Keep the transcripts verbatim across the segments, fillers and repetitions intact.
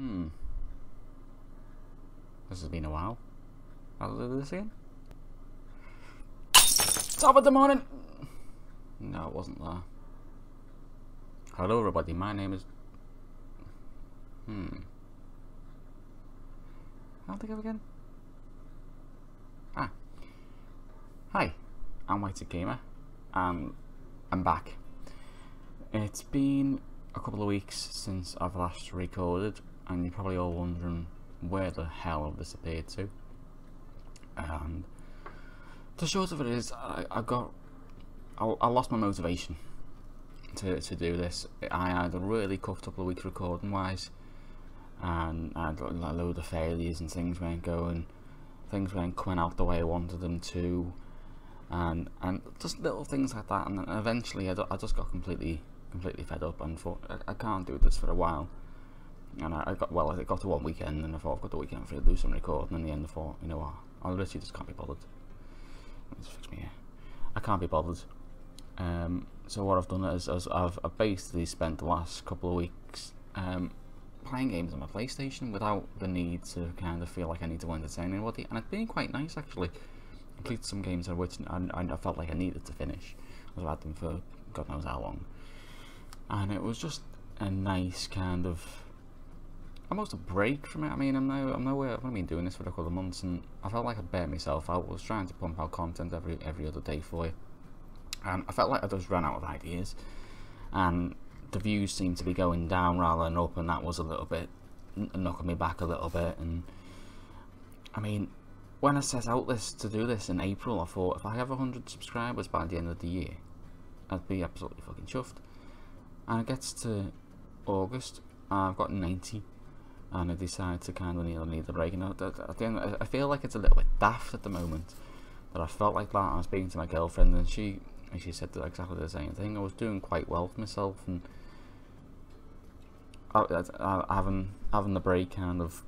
Hmm. This has been a while. I'll do this again. Top of the morning! No, it wasn't there. Hello everybody, my name is... Hmm. How do I go again? Ah. Hi, I'm White Tip Gamer, and I'm back. It's been a couple of weeks since I've last recorded, and you're probably all wondering where the hell I've disappeared to. And the short of it is, I, I got, I, I lost my motivation to, to do this. I had a really cuffed couple of weeks recording wise, and I had a load of failures and things weren't going, things weren't coming out the way I wanted them to, and and just little things like that. And then eventually, I, I just got completely completely fed up and thought, I, I can't do this for a while. And I, I got well, I got to one weekend, and I thought I've got the weekend for to do some recording. And in the end, I thought, you know what, I literally just can't be bothered. Let's fix me here. I can't be bothered. Um, so what I've done is, is I've basically spent the last couple of weeks um, playing games on my PlayStation without the need to kind of feel like I need to entertain anybody, and it's been quite nice actually. I played some games on which I, I felt like I needed to finish. I've had them for God knows how long, and it was just a nice kind of almost a break from it. I mean, I'm no, I'm nowhere. I've only been doing this for a couple of months, and I felt like I'd burnt myself out. I was trying to pump out content every every other day for you, and I felt like I just ran out of ideas, and the views seemed to be going down rather than up, and that was a little bit knocking me back a little bit. And I mean, when I set out this to do this in April, I thought if I have a hundred subscribers by the end of the year, I'd be absolutely fucking chuffed. And it gets to August, I've got ninety. And I decided to kind of need, need a break. And I, I, I feel like it's a little bit daft at the moment that I felt like that. I was speaking to my girlfriend, and she and she said exactly the same thing. I was doing quite well for myself, and I, I, I, having having the break kind of,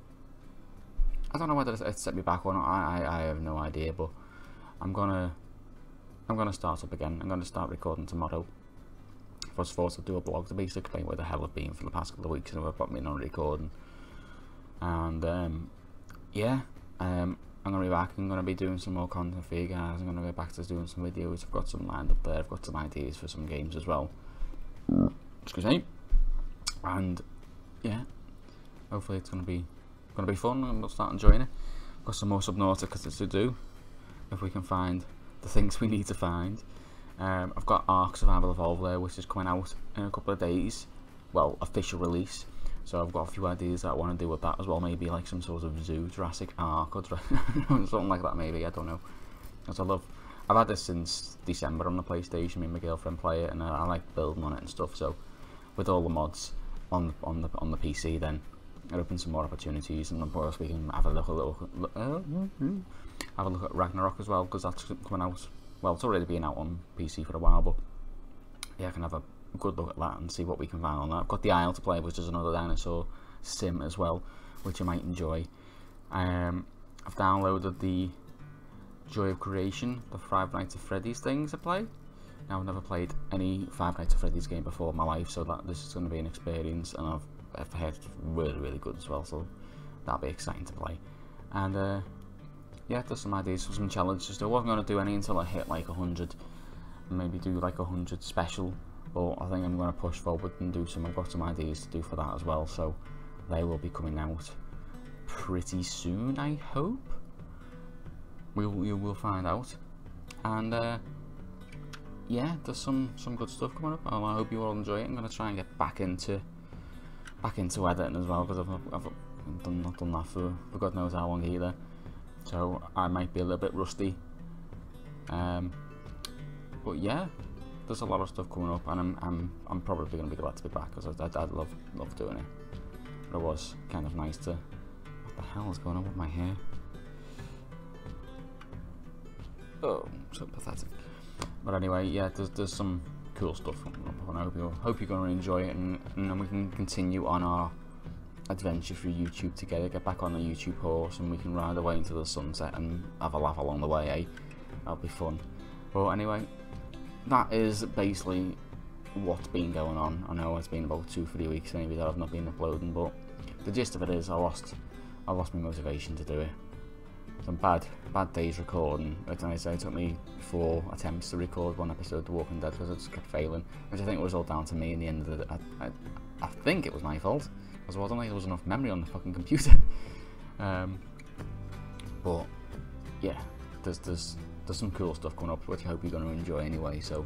I don't know whether it set me back or not. I, I, I have no idea, but I'm gonna I'm gonna start up again. I'm gonna start recording tomorrow. I was forced to do a blog to basically explain where the hell I've been for the past couple of weeks, and I've got me not recording. And um, yeah, um, I'm going to be back. I'm going to be doing some more content for you guys. I'm going to go back to doing some videos. I've got some lined up there. I've got some ideas for some games as well. Excuse me. And yeah, hopefully it's going to be going to be fun, and we'll start enjoying it. I've got some more Subnautica to do if we can find the things we need to find. Um, I've got Ark Survival Evolved there, which is coming out in a couple of days. Well, official release. So I've got a few ideas that I want to do with that as well. Maybe like some sort of zoo, Jurassic Ark, or something like that. Maybe, I don't know. Because I love, I've had this since December on the PlayStation. Me and my girlfriend play it, and I, I like building on it and stuff. So with all the mods on the, on the on the P C, then it opens some more opportunities. And of course we can have a look a little, uh, have a look at Ragnarok as well, because that's coming out. Well, it's already been out on P C for a while, but yeah, I can have a good look at that and see what we can find on that. I've got The Isle to play, which is another dinosaur sim as well, which you might enjoy. Um, I've downloaded the Joy of Creation, the Five Nights at Freddy's things to play. Now, I've never played any Five Nights at Freddy's game before in my life, so that this is going to be an experience, and I've, I've heard it's really, really good as well, so that'll be exciting to play. And uh, yeah, there's some ideas for some challenges. I wasn't going to do any until I hit like a hundred, and maybe do like a hundred special. But I think I'm going to push forward and do some. I've got some ideas to do for that as well, so they will be coming out pretty soon, I hope. We will, we will find out. And uh, yeah, there's some some good stuff coming up. Well, I hope you all enjoy it. I'm going to try and get back into back into editing as well, because I've, I've, I've done, not done that for, for God knows how long either. So I might be a little bit rusty. Um, but yeah. There's a lot of stuff coming up, and I'm I'm I'm probably going to be glad to be back, because I, I, I love love doing it. But it was kind of nice to. What the hell is going on with my hair? Oh, so pathetic. But anyway, yeah, there's there's some cool stuff coming up, and I hope you hope you're going to enjoy it, and and then we can continue on our adventure through YouTube together. Get back on the YouTube horse, and we can ride away into the sunset and have a laugh along the way. Eh? That'll be fun. But anyway. That is basically what's been going on. I know it's been about two, three weeks maybe that I've not been uploading, but the gist of it is I lost I lost my motivation to do it. Some bad bad days recording. Like I said, it took me four attempts to record one episode of The Walking Dead because I just kept failing, which I think was all down to me in the end of the... I, I, I think it was my fault, because I don't think there was enough memory on the fucking computer. um, but yeah, there's, there's, there's some cool stuff coming up which I hope you're going to enjoy anyway, so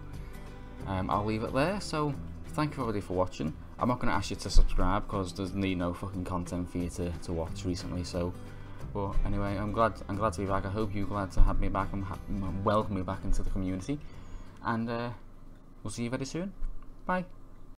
um, I'll leave it there. So thank you everybody for watching. I'm not going to ask you to subscribe because there's need no fucking content for you to, to watch recently, so... But anyway, I'm glad I'm glad to be back. I hope you're glad to have me back and welcome me back into the community. And uh, we'll see you very soon. Bye.